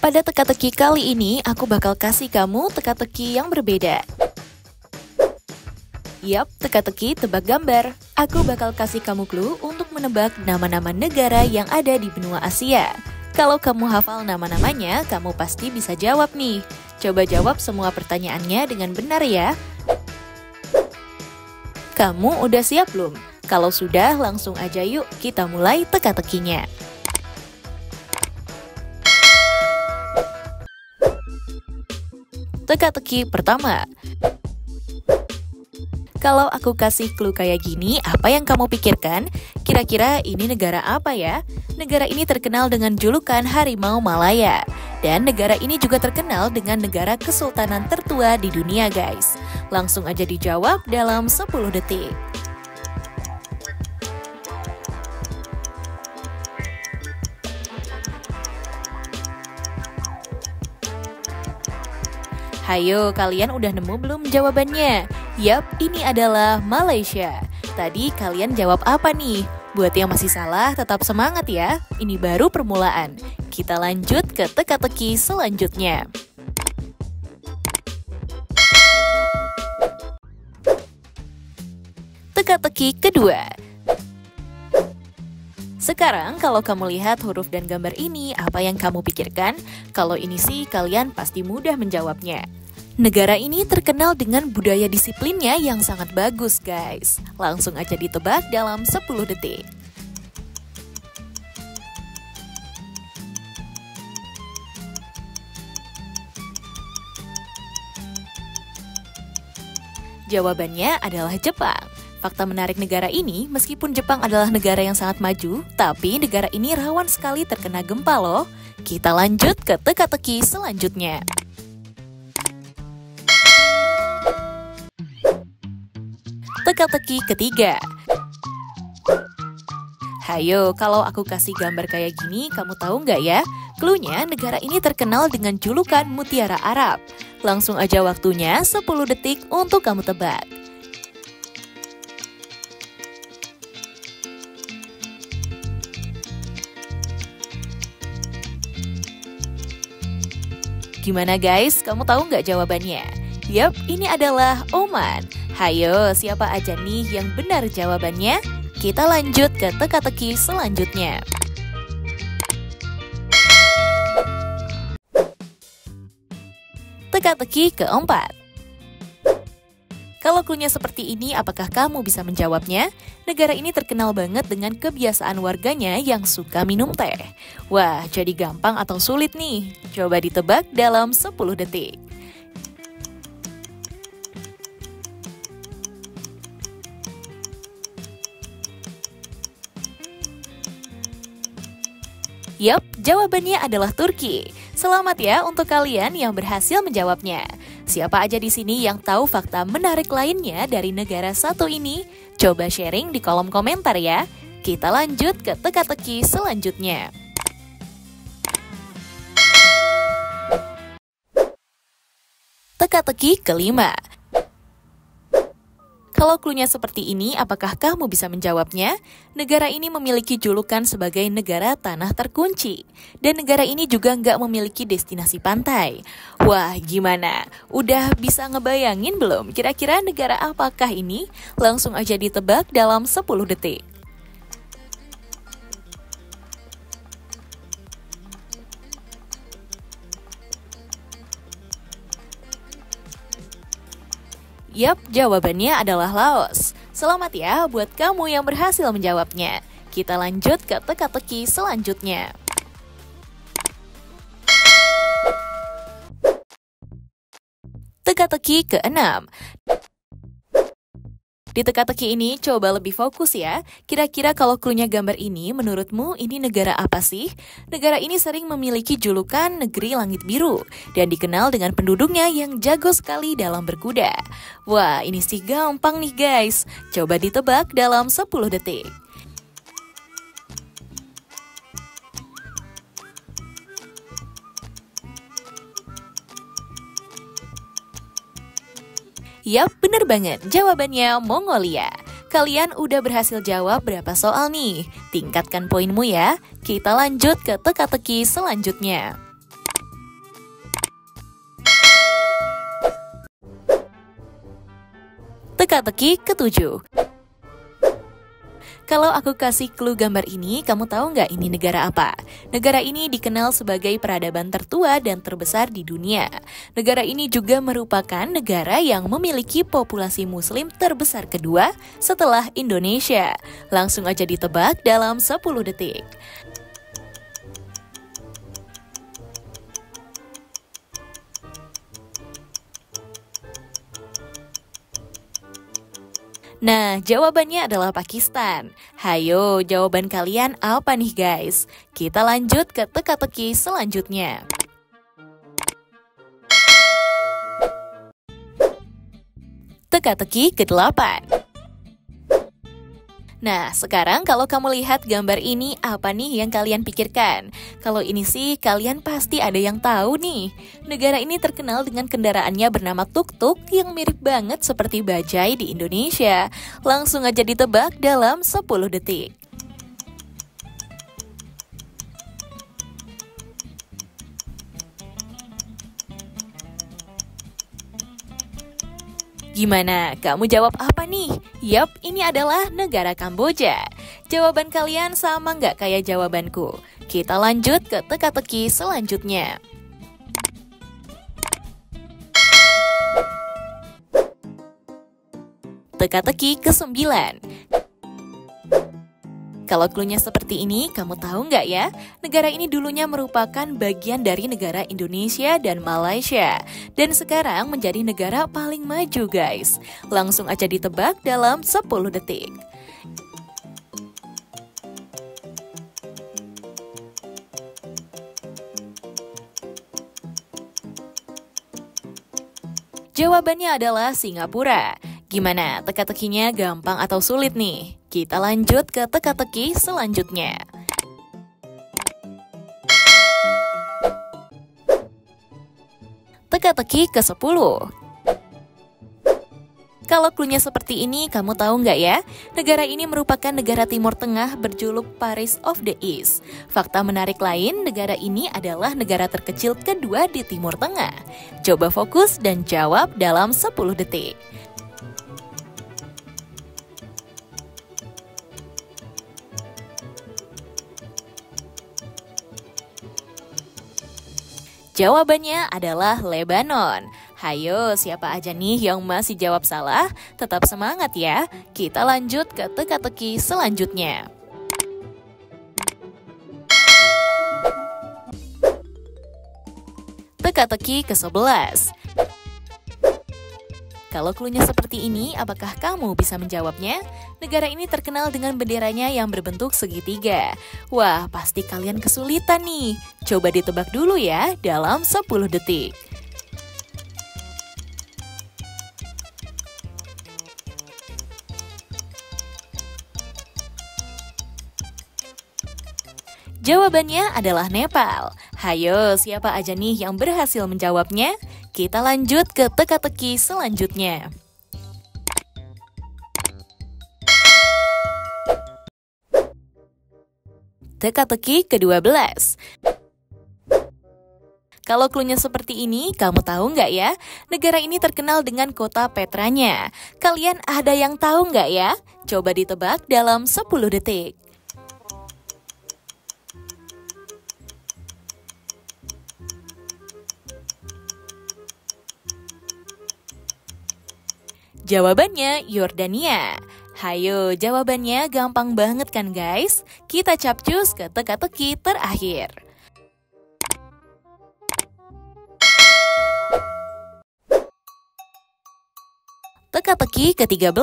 Pada teka-teki kali ini, aku bakal kasih kamu teka-teki yang berbeda. Yap, teka-teki tebak gambar. Aku bakal kasih kamu clue untuk menebak nama-nama negara yang ada di benua Asia. Kalau kamu hafal nama-namanya, kamu pasti bisa jawab nih. Coba jawab semua pertanyaannya dengan benar ya. Kamu udah siap belum? Kalau sudah, langsung aja yuk kita mulai teka-tekinya. Teka-teki pertama. Kalau aku kasih clue kayak gini, apa yang kamu pikirkan? Kira-kira ini negara apa ya? Negara ini terkenal dengan julukan Harimau Malaya. Dan negara ini juga terkenal dengan negara kesultanan tertua di dunia, guys. Langsung aja dijawab dalam 10 detik. Hayo, kalian udah nemu belum jawabannya? Yap, ini adalah Malaysia. Tadi kalian jawab apa nih? Buat yang masih salah, tetap semangat ya. Ini baru permulaan. Kita lanjut ke teka-teki selanjutnya. Teka-teki kedua. Sekarang kalau kamu lihat huruf dan gambar ini, apa yang kamu pikirkan? Kalau ini sih, kalian pasti mudah menjawabnya. Negara ini terkenal dengan budaya disiplinnya yang sangat bagus, guys. Langsung aja ditebak dalam 10 detik. Jawabannya adalah Jepang. Fakta menarik negara ini, meskipun Jepang adalah negara yang sangat maju, tapi negara ini rawan sekali terkena gempa loh. Kita lanjut ke teka-teki selanjutnya. Teka-teki ketiga. Hayo, kalau aku kasih gambar kayak gini, kamu tahu nggak ya? Cluenya, negara ini terkenal dengan julukan Mutiara Arab. Langsung aja waktunya 10 detik untuk kamu tebak. Gimana guys, kamu tahu nggak jawabannya? Yap, ini adalah Oman. Hayo, siapa aja nih yang benar jawabannya? Kita lanjut ke teka-teki selanjutnya. Teka-teki keempat. Kalau cluenya seperti ini, apakah kamu bisa menjawabnya? Negara ini terkenal banget dengan kebiasaan warganya yang suka minum teh. Wah, jadi gampang atau sulit nih? Coba ditebak dalam 10 detik. Yap, jawabannya adalah Turki. Selamat ya untuk kalian yang berhasil menjawabnya. Siapa aja di sini yang tahu fakta menarik lainnya dari negara satu ini? Coba sharing di kolom komentar ya. Kita lanjut ke teka-teki selanjutnya. Teka-teki kelima. Kalau cluenya seperti ini, apakah kamu bisa menjawabnya? Negara ini memiliki julukan sebagai negara tanah terkunci. Dan negara ini juga nggak memiliki destinasi pantai. Wah, gimana? Udah bisa ngebayangin belum? Kira-kira negara apakah ini? Langsung aja ditebak dalam 10 detik. Yap, jawabannya adalah Laos. Selamat ya buat kamu yang berhasil menjawabnya. Kita lanjut ke teka-teki selanjutnya. Teka-teki keenam. Di teka-teki ini coba lebih fokus ya. Kira-kira kalau cluenya gambar ini, menurutmu ini negara apa sih? Negara ini sering memiliki julukan negeri langit biru dan dikenal dengan penduduknya yang jago sekali dalam berkuda. Wah, ini sih gampang nih guys. Coba ditebak dalam 10 detik. Yap, bener banget. Jawabannya Mongolia. Kalian udah berhasil jawab berapa soal nih? Tingkatkan poinmu ya. Kita lanjut ke teka-teki selanjutnya. Teka-teki ketujuh. Kalau aku kasih clue gambar ini, kamu tahu nggak ini negara apa? Negara ini dikenal sebagai peradaban tertua dan terbesar di dunia. Negara ini juga merupakan negara yang memiliki populasi muslim terbesar kedua setelah Indonesia. Langsung aja ditebak dalam 10 detik. Nah, jawabannya adalah Pakistan. Hayo, jawaban kalian apa nih guys? Kita lanjut ke teka-teki selanjutnya. Teka-teki ke-8. Nah, sekarang kalau kamu lihat gambar ini, apa nih yang kalian pikirkan? Kalau ini sih, kalian pasti ada yang tahu nih. Negara ini terkenal dengan kendaraannya bernama tuk-tuk yang mirip banget seperti bajai di Indonesia. Langsung aja ditebak dalam 10 detik. Gimana? Kamu jawab apa nih? Yap, ini adalah negara Kamboja. Jawaban kalian sama nggak kayak jawabanku? Kita lanjut ke teka-teki selanjutnya. Teka-teki ke-9. Kalau cluenya seperti ini, kamu tahu nggak ya? Negara ini dulunya merupakan bagian dari negara Indonesia dan Malaysia. Dan sekarang menjadi negara paling maju guys. Langsung aja ditebak dalam 10 detik. Jawabannya adalah Singapura. Gimana, teka-tekinya gampang atau sulit nih? Kita lanjut ke teka-teki selanjutnya. Teka-teki ke-10. Kalau cluenya seperti ini, kamu tahu nggak ya? Negara ini merupakan negara Timur Tengah berjuluk Paris of the East. Fakta menarik lain, negara ini adalah negara terkecil kedua di Timur Tengah. Coba fokus dan jawab dalam 10 detik. Jawabannya adalah Lebanon. Hayo, siapa aja nih yang masih jawab salah? Tetap semangat ya. Kita lanjut ke teka-teki selanjutnya. Teka-teki ke-11. Kalau cluenya seperti ini, apakah kamu bisa menjawabnya? Negara ini terkenal dengan benderanya yang berbentuk segitiga. Wah, pasti kalian kesulitan nih. Coba ditebak dulu ya dalam 10 detik. Jawabannya adalah Nepal. Hayo, siapa aja nih yang berhasil menjawabnya? Kita lanjut ke teka-teki selanjutnya. Teka-teki ke-12. Kalau cluenya seperti ini, kamu tahu nggak ya? Negara ini terkenal dengan kota Petranya. Kalian ada yang tahu nggak ya? Coba ditebak dalam 10 detik. Jawabannya Yordania. Hayo, jawabannya gampang banget kan guys? Kita capcus ke teka-teki terakhir. Teka-teki ke-13.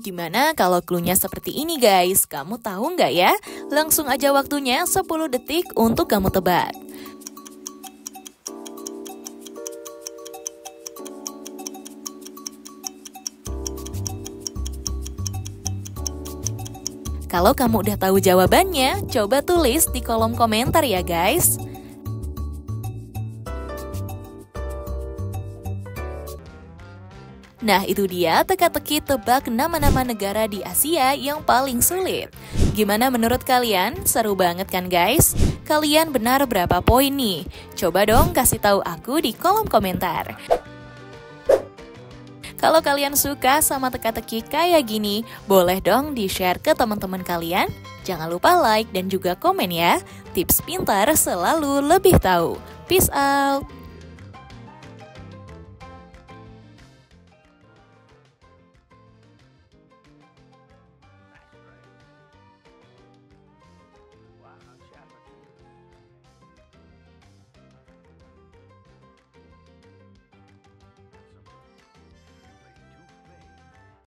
Gimana kalau cluenya seperti ini guys? Kamu tahu nggak ya? Langsung aja waktunya 10 detik untuk kamu tebak. Kalau kamu udah tahu jawabannya, coba tulis di kolom komentar ya guys. Nah, itu dia teka-teki tebak nama-nama negara di Asia yang paling sulit. Gimana menurut kalian? Seru banget kan guys? Kalian benar berapa poin nih? Coba dong kasih tahu aku di kolom komentar. Kalau kalian suka sama teka-teki kayak gini, boleh dong di-share ke teman-teman kalian. Jangan lupa like dan juga komen ya. Tips pintar selalu lebih tahu. Peace out!